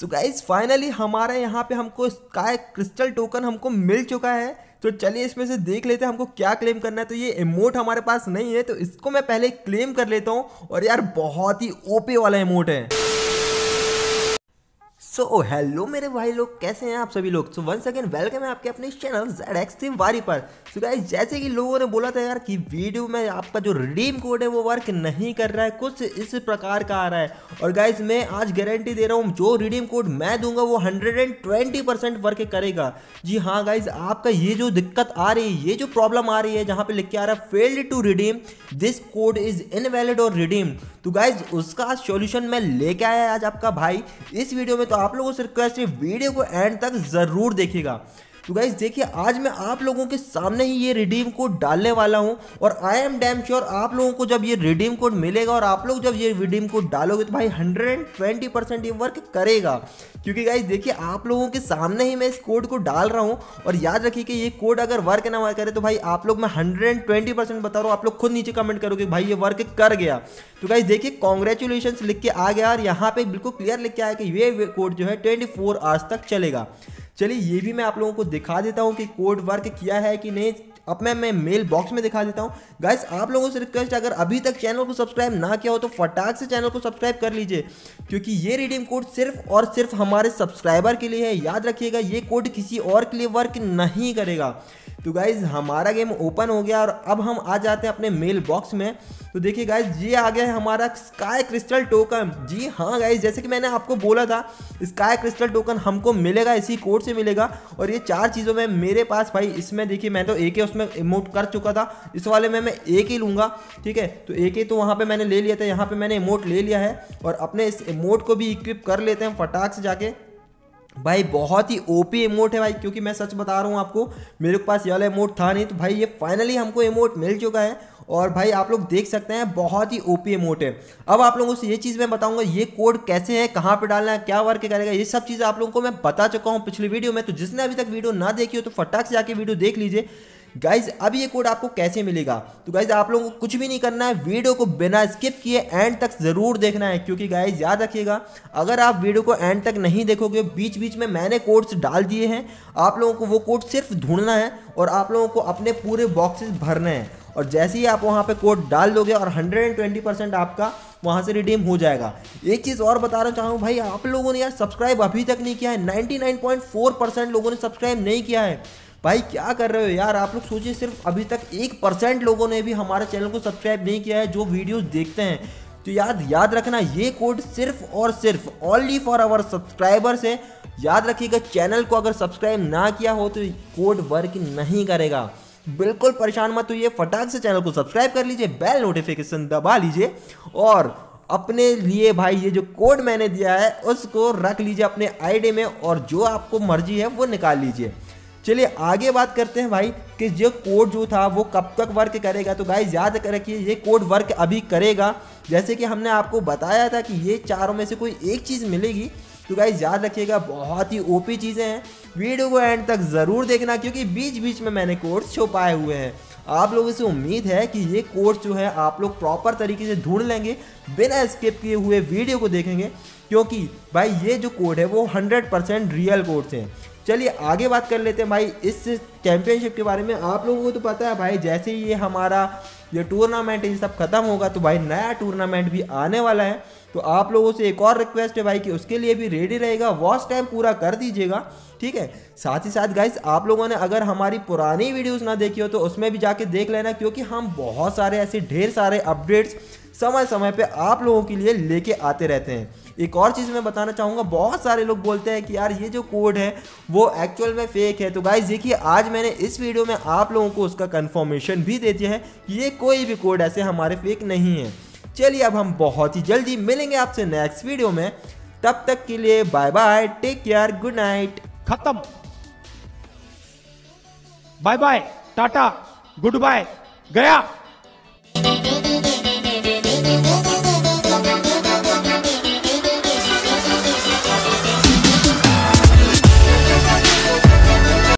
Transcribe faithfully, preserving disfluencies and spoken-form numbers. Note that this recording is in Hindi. सो गाइज फाइनली हमारे यहाँ पे हमको स्काई क्रिस्टल टोकन हमको मिल चुका है। तो चलिए इसमें से देख लेते हैं हमको क्या क्लेम करना है। तो ये इमोट हमारे पास नहीं है तो इसको मैं पहले क्लेम कर लेता हूँ। और यार बहुत ही ओपी वाला इमोट है। सो हेलो मेरे भाई लोग, कैसे हैं आप सभी लोग। सो वंस अगेन वेलकम है आपके अपने चैनल जेड एक्स तिवारी पर। सो गाइस जैसे कि लोगों ने बोला था यार कि वीडियो में आपका जो रिडीम कोड है वो वर्क नहीं कर रहा है, कुछ इस प्रकार का आ रहा है। और गाइस मैं आज गारंटी दे रहा हूँ जो रिडीम कोड मैं दूंगा वो hundred and twenty percent work करेगा। जी हाँ गाइज, आपका ये जो दिक्कत आ रही है, ये जो प्रॉब्लम आ रही है जहाँ पर लिख के आ रहा है failed to redeem this code is invalid और रिडीम, तो गाइज उसका सोल्यूशन मैं लेके आया आज आपका भाई इस वीडियो में। तो आप लोगों से रिक्वेस्ट है वीडियो को एंड तक जरूर देखिएगा। तो गाइज देखिए आज मैं आप लोगों के सामने ही ये रिडीम कोड डालने वाला हूं और आई एम डैम श्योर आप लोगों को जब ये रिडीम कोड मिलेगा और आप लोग जब ये रिडीम कोड डालोगे तो भाई हंड्रेड एंड ट्वेंटी परसेंट ये वर्क करेगा। क्योंकि गाइज देखिए आप लोगों के सामने ही मैं इस कोड को डाल रहा हूं और याद रखिए कि ये कोड अगर वर्क ना वर्क करे तो भाई आप लोग मैं हंड्रेड एंड ट्वेंटी परसेंट बता रहा हूँ, आप लोग खुद नीचे कमेंट करोगे भाई ये वर्क कर गया। तो गाइज देखिए कॉन्ग्रेचुलेशंस लिख के आ गया और यहाँ पे बिल्कुल क्लियर लिख के आया कि ये कोड जो है ट्वेंटी फोर आवर्स तक चलेगा। चलिए ये भी मैं आप लोगों को दिखा देता हूँ कि कोड वर्क किया है कि नहीं। अब मैं मैं मेल बॉक्स में दिखा देता हूँ। गाइस आप लोगों से रिक्वेस्ट अगर अभी तक चैनल को सब्सक्राइब ना किया हो तो फटाक से चैनल को सब्सक्राइब कर लीजिए, क्योंकि ये रिडीम कोड सिर्फ और सिर्फ हमारे सब्सक्राइबर के लिए है। याद रखिएगा ये कोड किसी और के लिए वर्क नहीं करेगा। तो गाइज हमारा गेम ओपन हो गया और अब हम आ जाते हैं अपने मेल बॉक्स में। तो देखिए गाइज ये आ गया है हमारा स्काई क्रिस्टल टोकन। जी हाँ गाइज, जैसे कि मैंने आपको बोला था स्काई क्रिस्टल टोकन हमको मिलेगा इसी कोड से मिलेगा। और ये चार चीज़ों में मेरे पास भाई, इसमें देखिए मैं तो एक ही उसमें इमोट कर चुका था, इस वाले में मैं एक ही लूँगा। ठीक है, तो एक ही तो वहाँ पर मैंने ले लिया था, यहाँ पर मैंने इमोट ले लिया है और अपने इस इमोट को भी इक्विप कर लेते हैं फटाक से जाके। भाई बहुत ही ओपी इमोट है भाई, क्योंकि मैं सच बता रहा हूँ आपको मेरे पास ये वाला इमोट था नहीं। तो भाई ये फाइनली हमको इमोट मिल चुका है और भाई आप लोग देख सकते हैं बहुत ही ओपी इमोट है। अब आप लोगों से ये चीज़ मैं बताऊंगा ये कोड कैसे है, कहाँ पे डालना है, क्या वर्क करेगा, ये सब चीज़ें आप लोगों को मैं बता चुका हूँ पिछली वीडियो में। तो जिसने अभी तक वीडियो ना देखी हो तो फटाक से जाके वीडियो देख लीजिए। गाइज अब ये कोड आपको कैसे मिलेगा, तो गाइज आप लोगों को कुछ भी नहीं करना है, वीडियो को बिना स्किप किए एंड तक ज़रूर देखना है। क्योंकि गाइज याद रखिएगा अगर आप वीडियो को एंड तक नहीं देखोगे, बीच बीच में मैंने कोड्स डाल दिए हैं, आप लोगों को वो कोड सिर्फ ढूंढना है और आप लोगों को अपने पूरे बॉक्सेस भरने हैं। और जैसे ही आप वहाँ पे कोड डाल दोगे और हंड्रेड एंड ट्वेंटी परसेंट आपका वहाँ से रिडीम हो जाएगा। एक चीज़ और बताना चाहूँ भाई, आप लोगों ने यार सब्सक्राइब अभी तक नहीं किया है, निन्यानवे पॉइंट फोर परसेंट लोगों ने सब्सक्राइब नहीं किया है। भाई क्या कर रहे हो यार, आप लोग सोचिए सिर्फ अभी तक एक परसेंट लोगों ने भी हमारे चैनल को सब्सक्राइब नहीं किया है जो वीडियोस देखते हैं। तो याद याद रखना ये कोड सिर्फ और सिर्फ ओनली फॉर आवर सब्सक्राइबर्स है। याद रखिएगा चैनल को अगर सब्सक्राइब ना किया हो तो कोड वर्क नहीं करेगा। बिल्कुल परेशान मत होइए, फटाक से चैनल को सब्सक्राइब कर लीजिए, बेल नोटिफिकेशन दबा लीजिए और अपने लिए भाई ये जो कोड मैंने दिया है उसको रख लीजिए अपने आईडी में और जो आपको मर्जी है वो निकाल लीजिए। चलिए आगे बात करते हैं भाई कि जो कोड जो था वो कब तक वर्क करेगा। तो गाइज याद रखिए ये कोड वर्क अभी करेगा, जैसे कि हमने आपको बताया था कि ये चारों में से कोई एक चीज़ मिलेगी। तो गाइज याद रखिएगा बहुत ही ओपी चीज़ें हैं, वीडियो को एंड तक ज़रूर देखना, क्योंकि बीच बीच में मैंने कोड्स छुपाए हुए हैं। आप लोगों से उम्मीद है कि ये कोड्स जो है आप लोग प्रॉपर तरीके से ढूंढ लेंगे, बिना स्किप किए हुए वीडियो को देखेंगे, क्योंकि भाई ये जो कोड है वो हंड्रेड परसेंट रियल कोड्स हैं। चलिए आगे बात कर लेते हैं भाई इस चैम्पियनशिप के बारे में। आप लोगों को तो पता है भाई जैसे ही ये हमारा ये टूर्नामेंट ये सब खत्म होगा तो भाई नया टूर्नामेंट भी आने वाला है। तो आप लोगों से एक और रिक्वेस्ट है भाई कि उसके लिए भी रेडी रहेगा, वॉच टाइम पूरा कर दीजिएगा। ठीक है, साथ ही साथ गाइस आप लोगों ने अगर हमारी पुरानी वीडियोस ना देखी हो तो उसमें भी जाके देख लेना, क्योंकि हम बहुत सारे ऐसे ढेर सारे अपडेट्स समय समय पे आप लोगों के लिए लेके आते रहते हैं। एक और चीज़ मैं बताना चाहूँगा, बहुत सारे लोग बोलते हैं कि यार ये जो कोड है वो एक्चुअल में फेक है। तो गाइस देखिए आज मैंने इस वीडियो में आप लोगों को उसका कंफर्मेशन भी दे दिया है कि ये कोई भी कोड ऐसे हमारे फेक नहीं है। चलिए अब हम बहुत ही जल्दी मिलेंगे आपसे नेक्स्ट वीडियो में, तब तक के लिए bye bye, take care, good night, खत्म, bye bye, Tata, goodbye, गया।